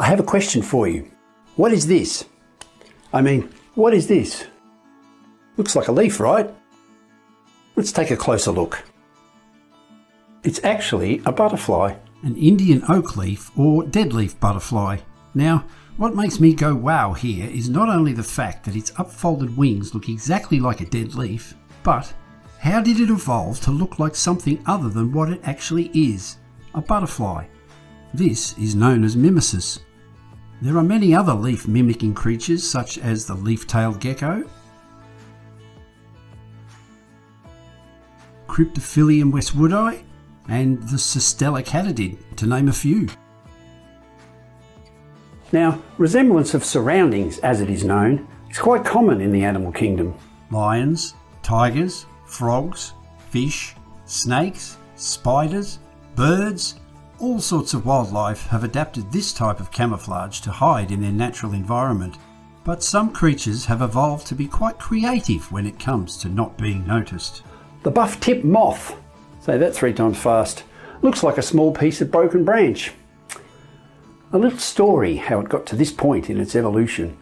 I have a question for you. What is this? I mean, what is this? Looks like a leaf, right? Let's take a closer look. It's actually a butterfly. An Indian oak leaf or dead leaf butterfly. Now, what makes me go wow here is not only the fact that its upfolded wings look exactly like a dead leaf, but how did it evolve to look like something other than what it actually is? A butterfly. This is known as mimesis. There are many other leaf mimicking creatures such as the leaf-tailed gecko, Cryptophyllium westwoodi, and the Cistella catadid, to name a few. Now, resemblance of surroundings, as it is known, is quite common in the animal kingdom. Lions, tigers, frogs, fish, snakes, spiders, birds, all sorts of wildlife have adapted this type of camouflage to hide in their natural environment. But some creatures have evolved to be quite creative when it comes to not being noticed. The buff-tip moth. Say that 3 times fast. Looks like a small piece of broken branch. A little story how it got to this point in its evolution.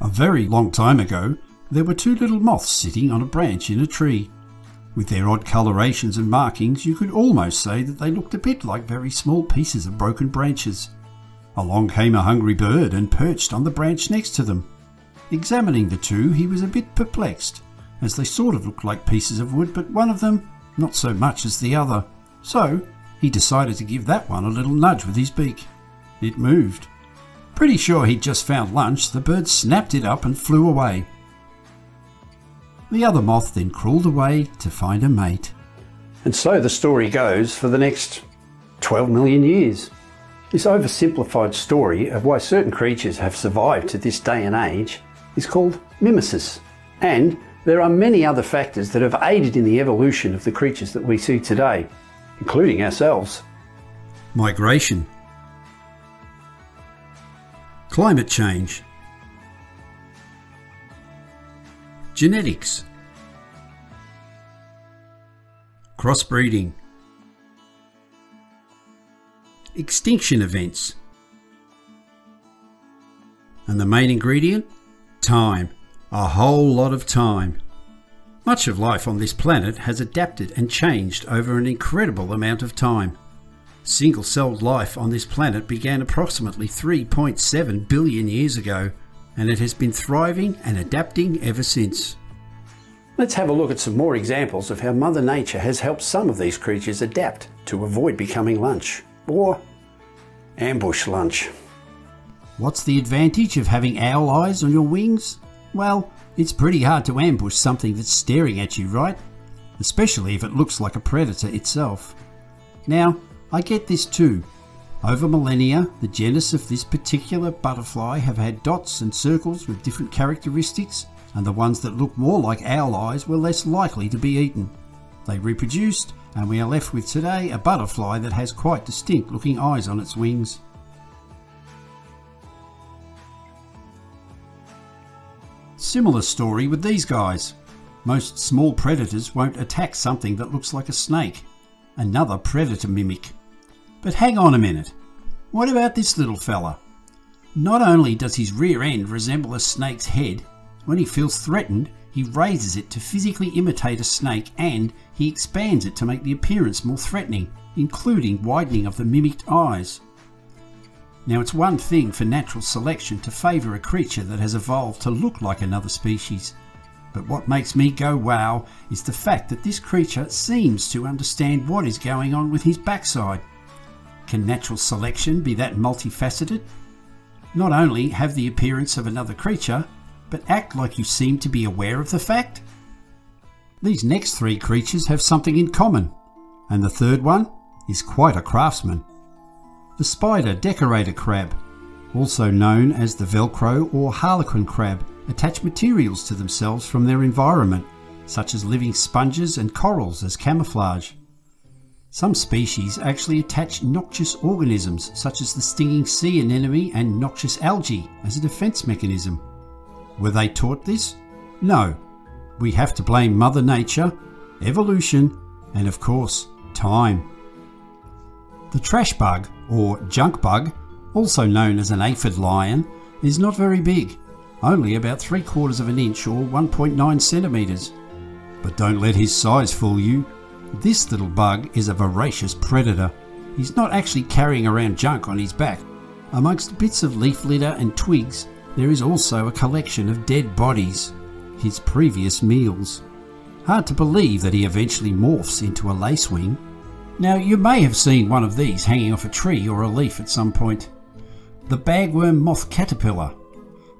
A very long time ago, there were 2 little moths sitting on a branch in a tree. With their odd colorations and markings, you could almost say that they looked a bit like very small pieces of broken branches. Along came a hungry bird and perched on the branch next to them. Examining the 2, he was a bit perplexed, as they sort of looked like pieces of wood, but one of them not so much as the other. So he decided to give that one a little nudge with his beak. It moved. Pretty sure he'd just found lunch, the bird snapped it up and flew away. The other moth then crawled away to find a mate. And so the story goes for the next 12 million years. This oversimplified story of why certain creatures have survived to this day and age is called mimesis, and there are many other factors that have aided in the evolution of the creatures that we see today, including ourselves. Migration, climate change, genetics, crossbreeding, extinction events, and the main ingredient, time. A whole lot of time. Much of life on this planet has adapted and changed over an incredible amount of time. Single-celled life on this planet began approximately 3.7 billion years ago, and it has been thriving and adapting ever since. Let's have a look at some more examples of how Mother Nature has helped some of these creatures adapt to avoid becoming lunch, or ambush lunch. What's the advantage of having owl eyes on your wings? Well, it's pretty hard to ambush something that's staring at you, right? Especially if it looks like a predator itself. Now, I get this too. Over millennia, the genus of this particular butterfly have had dots and circles with different characteristics, and the ones that look more like owl eyes were less likely to be eaten. They reproduced, and we are left with today a butterfly that has quite distinct looking eyes on its wings. Similar story with these guys. Most small predators won't attack something that looks like a snake, another predator mimic. But hang on a minute, what about this little fella? Not only does his rear end resemble a snake's head, when he feels threatened, he raises it to physically imitate a snake, and he expands it to make the appearance more threatening, including widening of the mimicked eyes. Now, it's one thing for natural selection to favour a creature that has evolved to look like another species. But what makes me go wow is the fact that this creature seems to understand what is going on with his backside. Can natural selection be that multifaceted? Not only have the appearance of another creature, but act like you seem to be aware of the fact? These next 3 creatures have something in common, and the 3rd one is quite a craftsman. The Spider Decorator Crab, also known as the Velcro or Harlequin Crab, attach materials to themselves from their environment, such as living sponges and corals as camouflage. Some species actually attach noxious organisms, such as the stinging sea anemone and noxious algae, as a defense mechanism. Were they taught this? No. We have to blame Mother Nature, evolution, and of course, time. The trash bug, or junk bug, also known as an aphid lion, is not very big, only about 3/4 of an inch or 1.9 centimetres. But don't let his size fool you. This little bug is a voracious predator. He's not actually carrying around junk on his back. Amongst bits of leaf litter and twigs, there is also a collection of dead bodies, his previous meals. Hard to believe that he eventually morphs into a lacewing. Now, you may have seen one of these hanging off a tree or a leaf at some point. The bagworm moth caterpillar.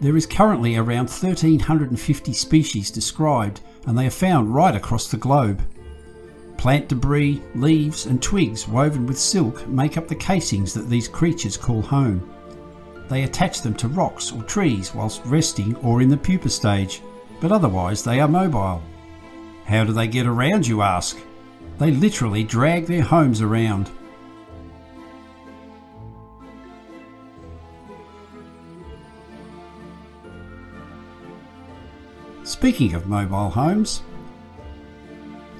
There is currently around 1,350 species described, and they are found right across the globe. Plant debris, leaves and twigs woven with silk make up the casings that these creatures call home. They attach them to rocks or trees whilst resting or in the pupa stage, but otherwise they are mobile. How do they get around, you ask? They literally drag their homes around. Speaking of mobile homes,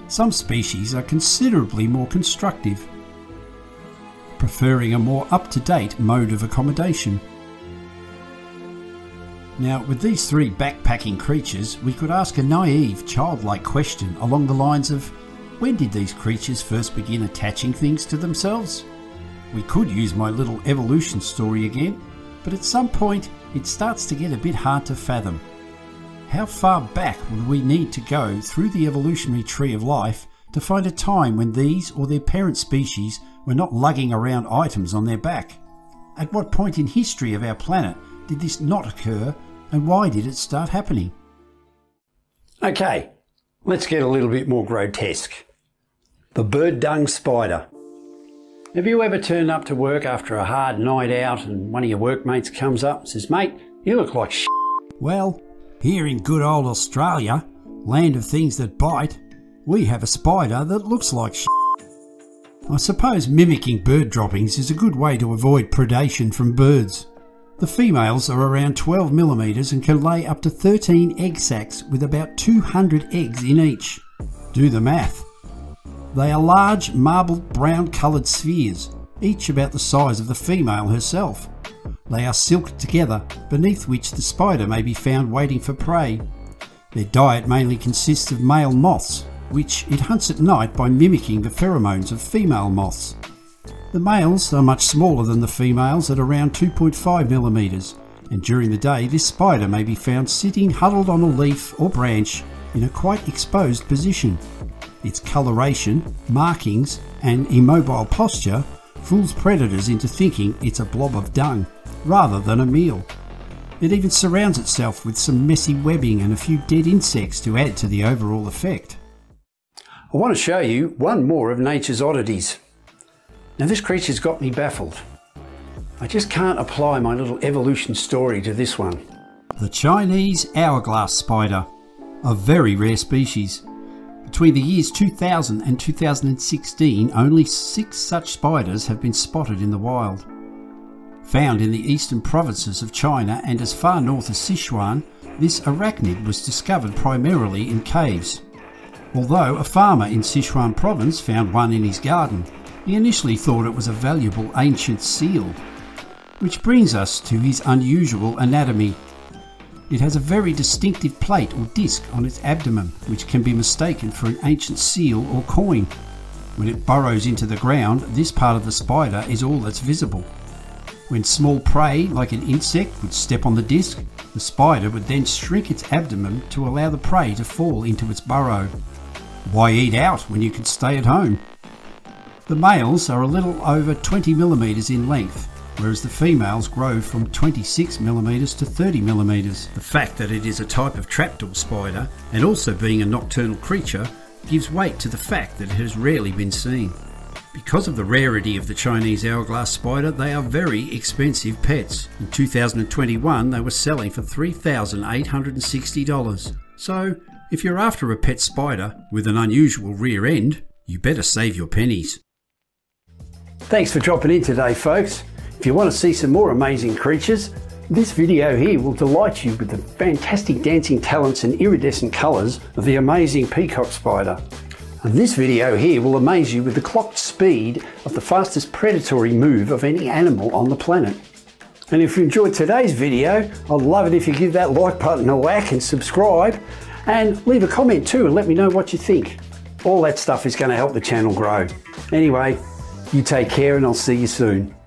some species are considerably more constructive, preferring a more up-to-date mode of accommodation. Now, with these three backpacking creatures, we could ask a naive, childlike question along the lines of, when did these creatures first begin attaching things to themselves? We could use my little evolution story again, but at some point it starts to get a bit hard to fathom. How far back would we need to go through the evolutionary tree of life to find a time when these or their parent species were not lugging around items on their back? At what point in history of our planet did this not occur, and why did it start happening? Okay, let's get a little bit more grotesque. The bird dung spider. Have you ever turned up to work after a hard night out and one of your workmates comes up and says, "Mate, you look like shit"? Well, here in good old Australia, land of things that bite, we have a spider that looks like shit. I suppose mimicking bird droppings is a good way to avoid predation from birds. The females are around 12 mm and can lay up to 13 egg sacs with about 200 eggs in each. Do the math. They are large, marbled, brown-coloured spheres, each about the size of the female herself. They are silked together, beneath which the spider may be found waiting for prey. Their diet mainly consists of male moths, which it hunts at night by mimicking the pheromones of female moths. The males are much smaller than the females at around 2.5 mm, and during the day this spider may be found sitting huddled on a leaf or branch in a quite exposed position. Its coloration, markings and immobile posture fools predators into thinking it's a blob of dung, rather than a meal. It even surrounds itself with some messy webbing and a few dead insects to add to the overall effect. I want to show you one more of nature's oddities. Now, this creature's got me baffled. I just can't apply my little evolution story to this one. The Chinese hourglass spider, a very rare species. Between the years 2000 and 2016, only 6 such spiders have been spotted in the wild. Found in the eastern provinces of China and as far north as Sichuan, this arachnid was discovered primarily in caves. Although a farmer in Sichuan province found one in his garden, he initially thought it was a valuable ancient seal. Which brings us to his unusual anatomy. It has a very distinctive plate or disc on its abdomen, which can be mistaken for an ancient seal or coin. When it burrows into the ground, this part of the spider is all that's visible. When small prey, like an insect, would step on the disc, the spider would then shrink its abdomen to allow the prey to fall into its burrow. Why eat out when you can stay at home? The males are a little over 20 mm in length, whereas the females grow from 26 mm to 30 mm. The fact that it is a type of trapdoor spider, and also being a nocturnal creature, gives weight to the fact that it has rarely been seen. Because of the rarity of the Chinese hourglass spider, they are very expensive pets. In 2021, they were selling for $3,860. So, if you're after a pet spider with an unusual rear end, you better save your pennies. Thanks for dropping in today, folks. If you want to see some more amazing creatures, this video here will delight you with the fantastic dancing talents and iridescent colours of the amazing peacock spider. And this video here will amaze you with the clocked speed of the fastest predatory move of any animal on the planet. And if you enjoyed today's video, I'd love it if you give that like button a whack and subscribe, and leave a comment too and let me know what you think. All that stuff is going to help the channel grow. Anyway, you take care and I'll see you soon.